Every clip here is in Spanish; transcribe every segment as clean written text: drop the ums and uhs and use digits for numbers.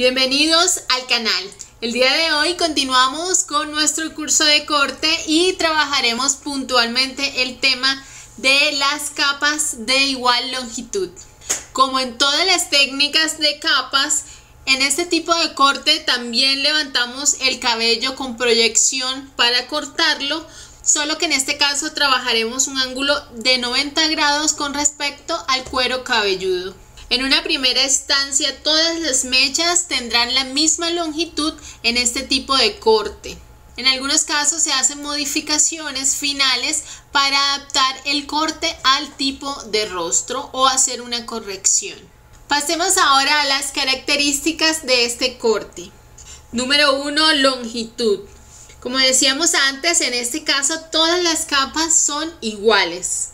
Bienvenidos al canal. El día de hoy continuamos con nuestro curso de corte y trabajaremos puntualmente el tema de las capas de igual longitud. Como en todas las técnicas de capas, en este tipo de corte también levantamos el cabello con proyección para cortarlo, solo que en este caso trabajaremos un ángulo de 90 grados con respecto al cuero cabelludo. En una primera instancia, todas las mechas tendrán la misma longitud en este tipo de corte. En algunos casos se hacen modificaciones finales para adaptar el corte al tipo de rostro o hacer una corrección. Pasemos ahora a las características de este corte. Número 1, longitud. Como decíamos antes, en este caso todas las capas son iguales.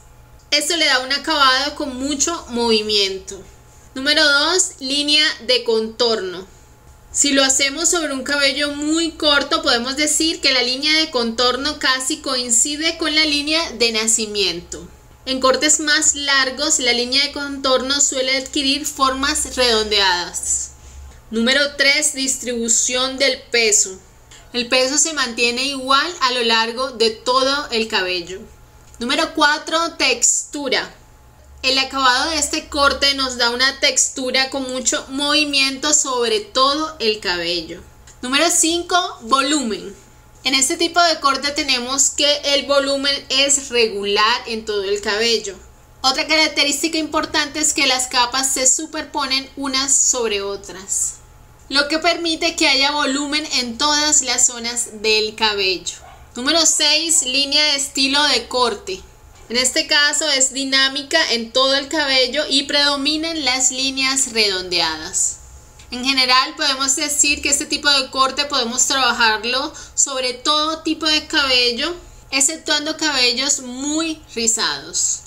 Esto le da un acabado con mucho movimiento. Número 2, línea de contorno. Si lo hacemos sobre un cabello muy corto, podemos decir que la línea de contorno casi coincide con la línea de nacimiento. En cortes más largos, la línea de contorno suele adquirir formas redondeadas. Número 3, distribución del peso. El peso se mantiene igual a lo largo de todo el cabello. Número 4, textura. El acabado de este corte nos da una textura con mucho movimiento sobre todo el cabello. Número 5, volumen. En este tipo de corte tenemos que el volumen es regular en todo el cabello. Otra característica importante es que las capas se superponen unas sobre otras, lo que permite que haya volumen en todas las zonas del cabello. Número 6, línea de estilo de corte. En este caso es dinámica en todo el cabello y predominan las líneas redondeadas. En general podemos decir que este tipo de corte podemos trabajarlo sobre todo tipo de cabello, exceptuando cabellos muy rizados.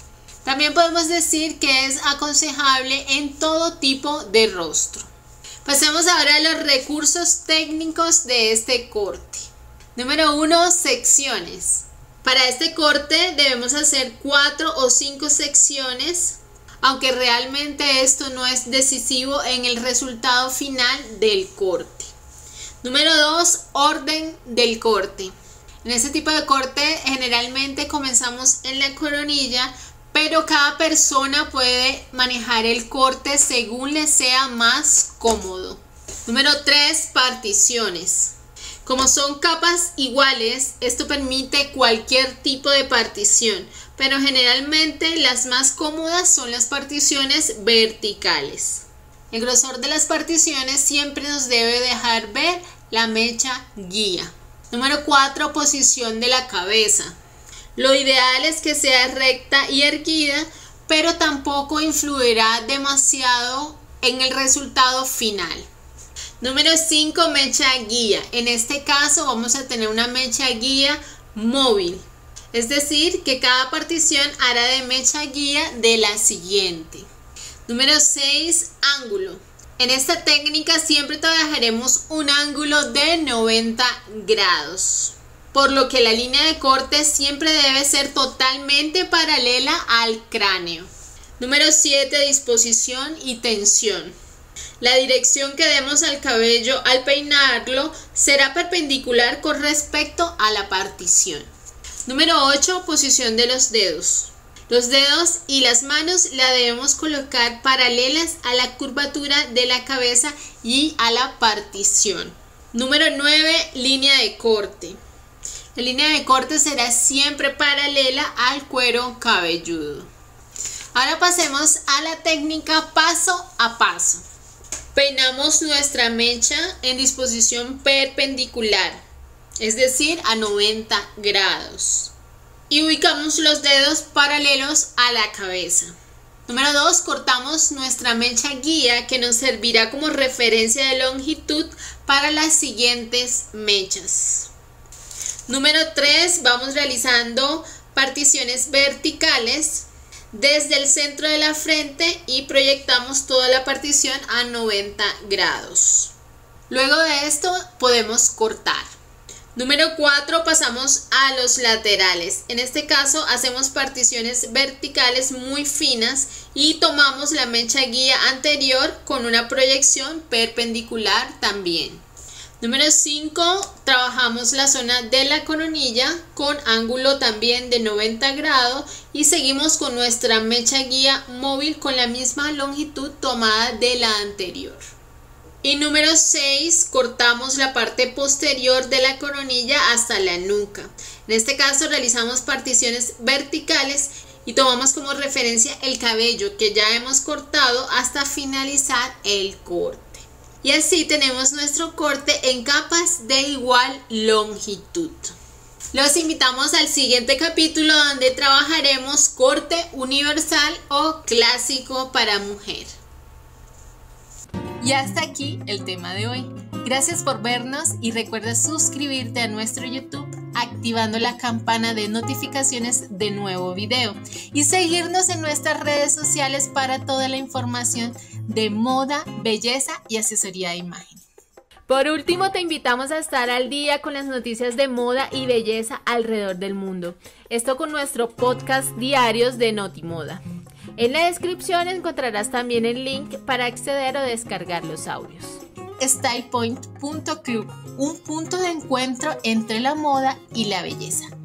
También podemos decir que es aconsejable en todo tipo de rostro. Pasemos ahora a los recursos técnicos de este corte. Número 1, secciones. Para este corte debemos hacer 4 o 5 secciones, aunque realmente esto no es decisivo en el resultado final del corte. Número 2, orden del corte. En este tipo de corte generalmente comenzamos en la coronilla, pero cada persona puede manejar el corte según le sea más cómodo. Número 3, particiones. Como son capas iguales, esto permite cualquier tipo de partición, pero generalmente las más cómodas son las particiones verticales. El grosor de las particiones siempre nos debe dejar ver la mecha guía. Número 4, posición de la cabeza. Lo ideal es que sea recta y erguida, pero tampoco influirá demasiado en el resultado final. Número 5, mecha guía. En este caso vamos a tener una mecha guía móvil. Es decir, que cada partición hará de mecha guía de la siguiente. Número 6, ángulo. En esta técnica siempre trabajaremos un ángulo de 90 grados. Por lo que la línea de corte siempre debe ser totalmente paralela al cráneo. Número 7, disposición y tensión. La dirección que demos al cabello al peinarlo será perpendicular con respecto a la partición. Número 8, posición de los dedos. Los dedos y las manos la debemos colocar paralelas a la curvatura de la cabeza y a la partición. Número 9, línea de corte. La línea de corte será siempre paralela al cuero cabelludo. Ahora pasemos a la técnica paso a paso. Peinamos nuestra mecha en disposición perpendicular, es decir, a 90 grados. Y ubicamos los dedos paralelos a la cabeza. Número 2, cortamos nuestra mecha guía que nos servirá como referencia de longitud para las siguientes mechas. Número 3, vamos realizando particiones verticales desde el centro de la frente y proyectamos toda la partición a 90 grados. Luego de esto podemos cortar. Número 4, pasamos a los laterales. En este caso hacemos particiones verticales muy finas y tomamos la mecha guía anterior con una proyección perpendicular también. Número 5, trabajamos la zona de la coronilla con ángulo también de 90 grados y seguimos con nuestra mecha guía móvil con la misma longitud tomada de la anterior. Y número 6, cortamos la parte posterior de la coronilla hasta la nuca. En este caso realizamos particiones verticales y tomamos como referencia el cabello que ya hemos cortado hasta finalizar el corte. Y así tenemos nuestro corte en capas de igual longitud. Los invitamos al siguiente capítulo donde trabajaremos corte universal o clásico para mujer. Y hasta aquí el tema de hoy. Gracias por vernos y recuerda suscribirte a nuestro YouTube activando la campana de notificaciones de nuevo video y seguirnos en nuestras redes sociales para toda la información de moda, belleza y asesoría de imagen. Por último, te invitamos a estar al día con las noticias de moda y belleza alrededor del mundo. Esto con nuestro podcast diarios de Notimoda. En la descripción encontrarás también el link para acceder o descargar los audios. StylePoint.club, un punto de encuentro entre la moda y la belleza.